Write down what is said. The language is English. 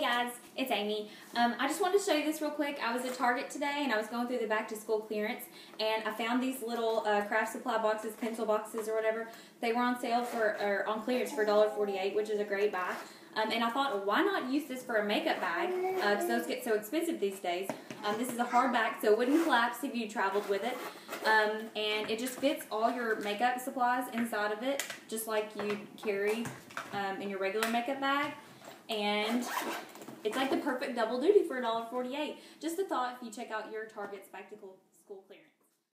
guys, it's Amy. I just wanted to show you this real quick. I was at Target today and I was going through the back to school clearance, and I found these little craft supply boxes, pencil boxes or whatever. They were on sale or on clearance for $1.48, which is a great buy. And I thought, well, why not use this for a makeup bag? Because those get so expensive these days. This is a hardback, so it wouldn't collapse if you traveled with it. And it just fits all your makeup supplies inside of it, just like you carry in your regular makeup bag. And it's like the perfect double duty for $1.48. Just a thought if you check out your Target's back to school clearance.